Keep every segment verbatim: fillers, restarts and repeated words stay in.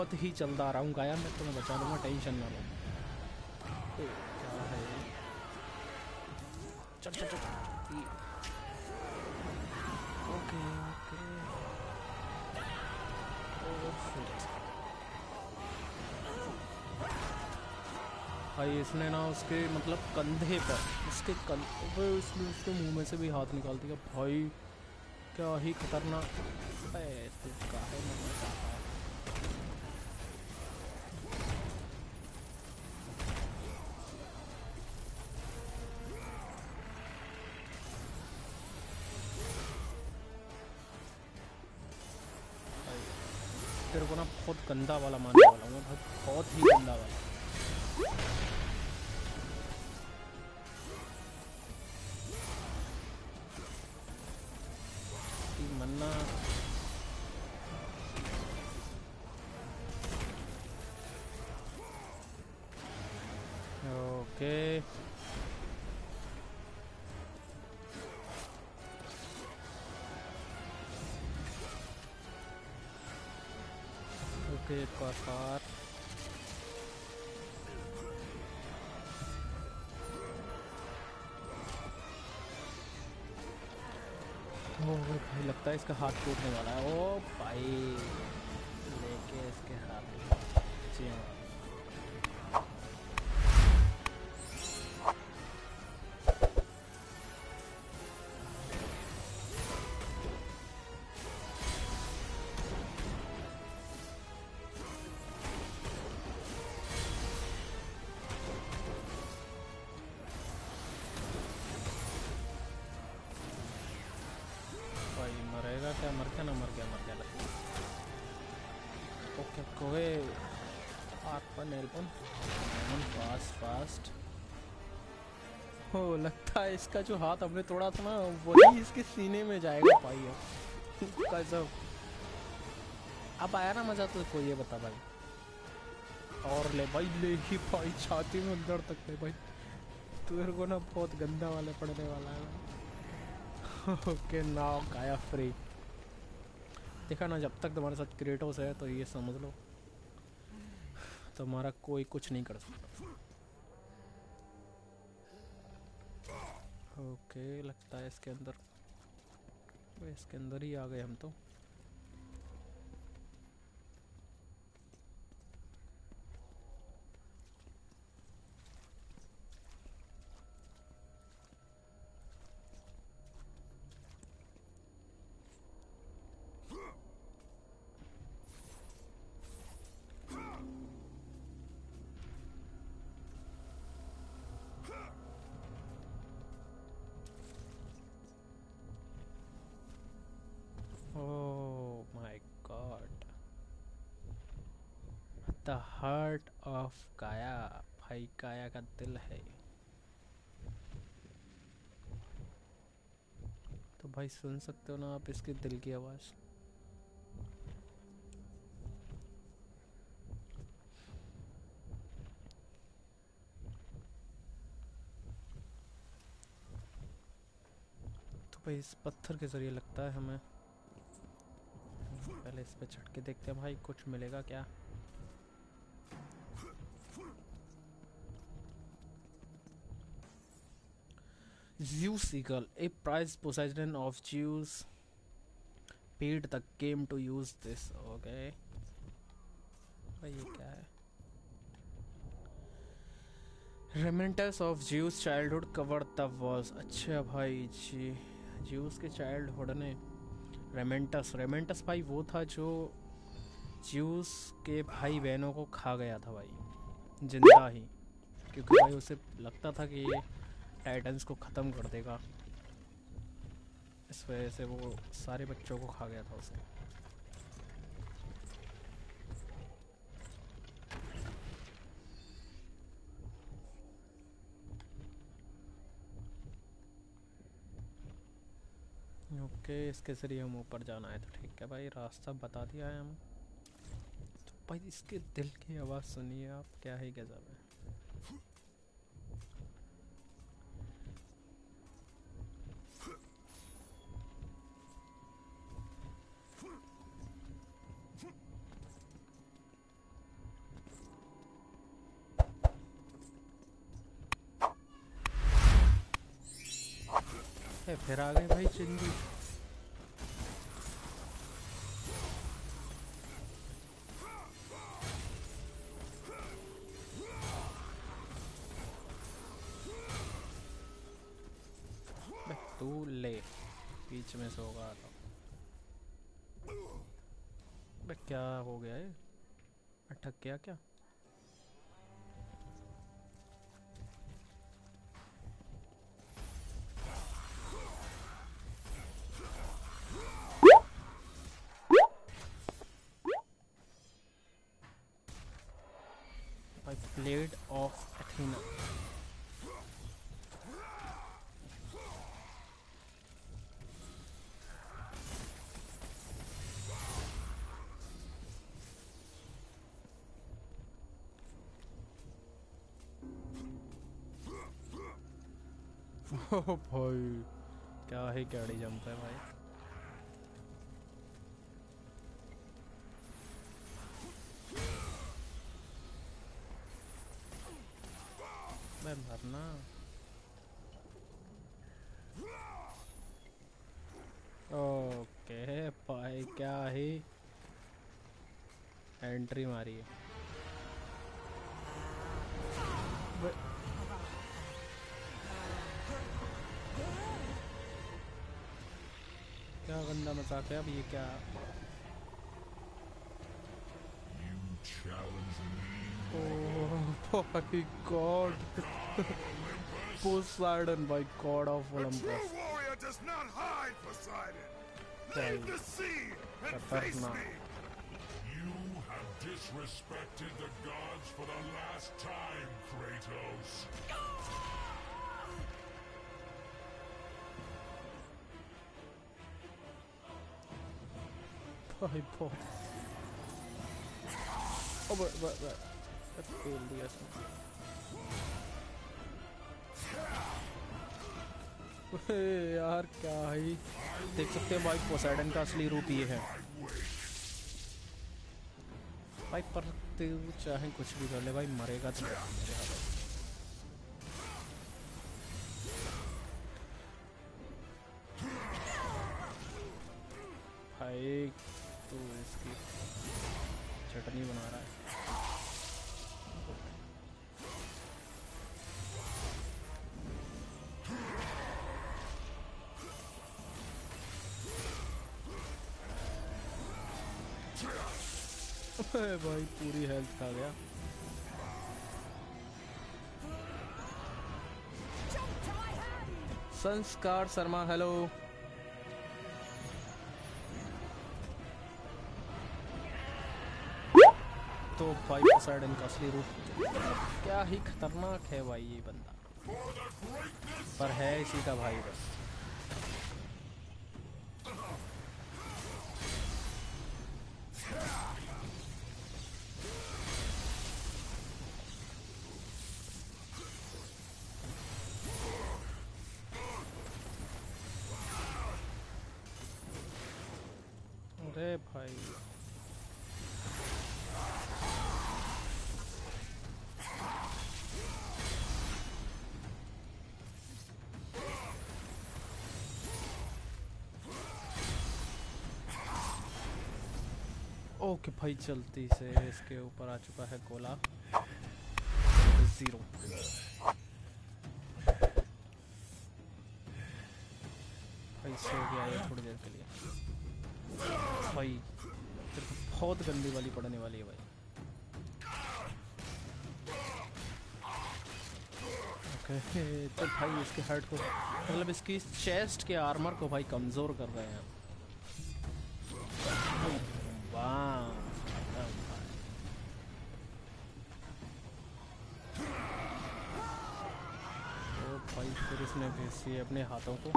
खुद ही चलता आ रहा हूँ गाया, मैं तुम्हें बचा लूँगा, टेंशन ना लो। क्या है, चल चल चल। ओके ओके, भाई इसने ना उसके मतलब कंधे पर, उसके कंधे, उसने उसके मुंह में से भी हाथ निकाल दिया। भाई क्या ही खतरनाक है, का है तेरे को ना बहुत गंदा वाला मानने वाला हूँ, बहुत ही गंदा वाला। मन्ना ओके, कार भाई लगता है इसका हाथ टूटने वाला है। ओ भाई लेके इसके हाथ जी हो। लगता है इसका जो हाथ हमने तोड़ा था ना, वही इसके सीने में जाएगा भाई। कसम अब आया ना मजा, तो कोई ये बता भाई। और ले भाई, ले ही भाई, छाती में अंदर तक ले भाई। तेरे को ना बहुत गंदा वाले पड़ने वाला है। ओके नाउ गाया फ्री। देखा ना, जब तक तुम्हारे साथ क्रेटोस है तो ये समझ लो तुम्हारा कोई कुछ नहीं कर सकता। ओके okay, लगता है इसके अंदर इसके अंदर ही आ गए हम तो। The heart of Gaia, भाई काया का दिल है। तो भाई सुन सकते हो ना आप इसके दिल की आवाज। तो भाई इस पत्थर के जरिए लगता है हमें, पहले इस पे चढ़ के देखते हैं भाई कुछ मिलेगा क्या। Zeus eagle, a prize Poseidon of Zeus paid the game to use this. Okay, भाई ये क्या है? Remnants of Zeus childhood covered the walls. अच्छा भाई जी, Zeus के childhood ने Remnants, Remnants भाई वो था जो Zeus के भाई बहनों को खा गया था भाई जिंदा ही, क्योंकि भाई उसे लगता था कि ये टाइटन्स को ख़त्म कर देगा, इस वजह से वो सारे बच्चों को खा गया था उसके। ओके इसके जरिए हम ऊपर जाना है, तो ठीक है भाई रास्ता बता दिया है हम। तो भाई इसके दिल की आवाज़ सुनिए आप, क्या ही गजब है। है, फिर आ गए भाई चिंदी। तू ले बीच में से होगा तो क्या हो गया है, अटक गया क्या? ब्लेड ऑफ एथीना भाई क्या ही गाड़ी जमता है भाई। भरना ओके भाई, क्या ही एंट्री मारी है। क्या गंदा मजाक है अब ये। क्या ओह भाई God Poseidon by God of Olympus. A true warrior does not hide, Poseidon. Leave the sea and face me. You have disrespected the gods for the last time, Kratos. Bye, boy. Oh, but, but, but. That's cool, yes. यार क्या ही देख सकते हैं भाई, Poseidon का असली रूप ये है भाई। पर तू चाहे कुछ भी कर ले भाई, मरेगा तो भाई। तू इसकी चटनी बना रहा है। भाई पूरी हेल्थ खा गया। संस्कार शर्मा हेलो। तो भाई पोसाइडन का असली रूप क्या ही खतरनाक है भाई ये बंदा, पर है इसी का भाई बस। अरे भाई ओके भाई, चलती से इसके ऊपर आ चुका है गोला जीरो। भाई सो गया है थोड़ी देर के लिए भाई, तेरे को बहुत गंदी वाली पड़ने वाली है भाई। ओके तो भाई इसके हार्ट को मतलब इसकी चेस्ट के आर्मर को भाई कमजोर कर रहे हैं। वाह तो भाई फिर इसने भेजी अपने हाथों को।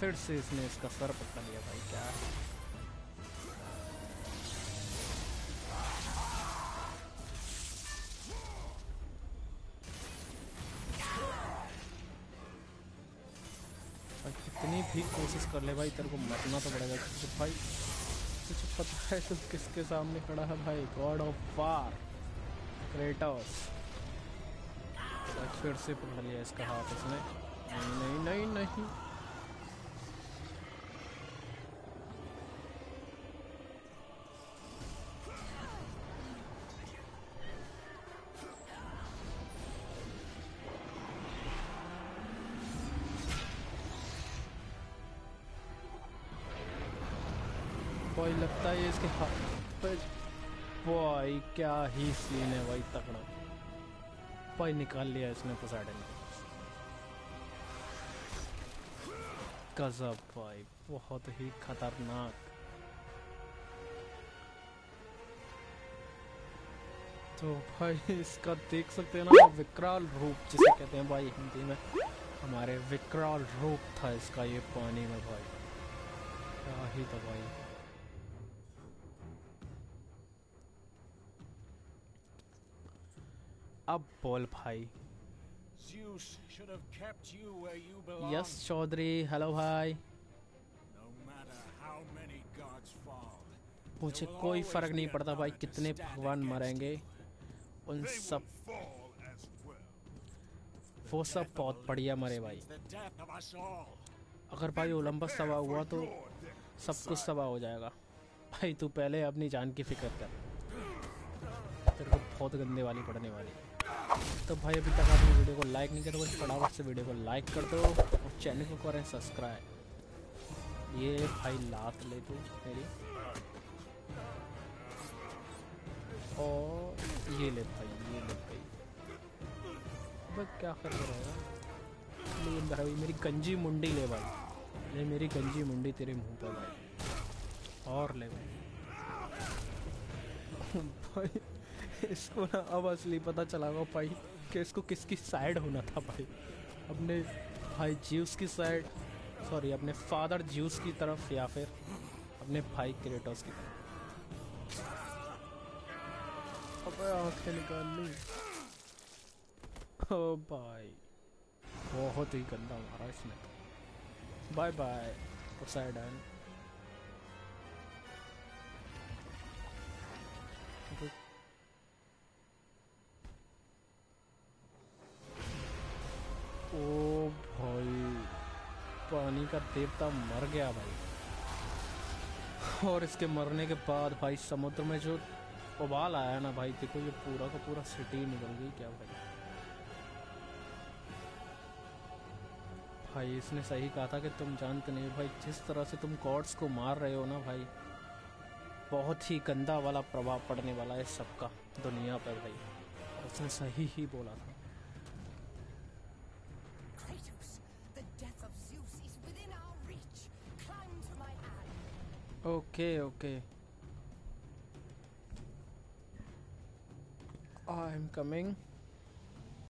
फिर से इसने इसका सर पकड़ लिया भाई। क्या कितनी भी कोशिश कर ले भाई, तेरे को मरना तो पड़ेगा भाई। तुझे पता है तू किसके सामने खड़ा है भाई? God of war Kratos. फिर से पकड़ लिया इसका हाथ इसने। नहीं नहीं नहीं भाई, लगता है इसके हाथ भाई। क्या ही सीन है भाई, तगड़ा भाई। निकाल लिया इसने पोसाइडन को। गजब भाई, बहुत ही खतरनाक। तो भाई इसका देख सकते हैं ना विकराल रूप जिसे कहते हैं भाई हिंदी में, हमारे विकराल रूप था इसका ये पानी में भाई। क्या ही था भाई। अब बोल भाई। यस चौधरी, हेलो भाई। मुझे कोई फर्क नहीं पड़ता भाई कितने भगवान मरेंगे, उन सब वो सब बहुत बढ़िया मरे भाई। अगर भाई ओलंपस तबाह हुआ तो सब कुछ तबाह हो जाएगा भाई। तू पहले अपनी जान की फिक्र कर, तेरे को बहुत गंदे वाली पड़ने वाली। तो भाई अभी तक आपने वीडियो को लाइक नहीं करो, फटाफट से वीडियो को लाइक कर दो और चैनल को करें सब्सक्राइब। ये भाई लात ले दो मेरी, और ये ले भाई, ये ले भाई। बस क्या कर रहेगा भाई, मेरी गंजी मुंडी ले भाई, ले मेरी गंजी मुंडी तेरे मुंह पर भाई। और ले भाई, भाई इसको ना अब असली पता चला गया भाई कि इसको किसकी साइड होना था भाई। अपने भाई ज़्यूस की साइड, सॉरी अपने फादर ज़्यूस की तरफ या फिर अपने भाई क्रेटोस की तरफ। अबे आंखें निकाल ली। ओ भाई बहुत ही गंदा मारा इसने। Bye bye Poseidon. ओ भाई पानी का देवता मर गया भाई। और इसके मरने के बाद भाई समुद्र में जो उबाल आया ना भाई, देखो ये पूरा का पूरा सिटी निकल गई। क्या भाई भाई इसने सही कहा था कि तुम जानते नहीं भाई, जिस तरह से तुम गॉड्स को मार रहे हो ना भाई, बहुत ही गंदा वाला प्रभाव पड़ने वाला है सबका दुनिया पर भाई। उसने सही ही बोला था। Okay okay, I am coming.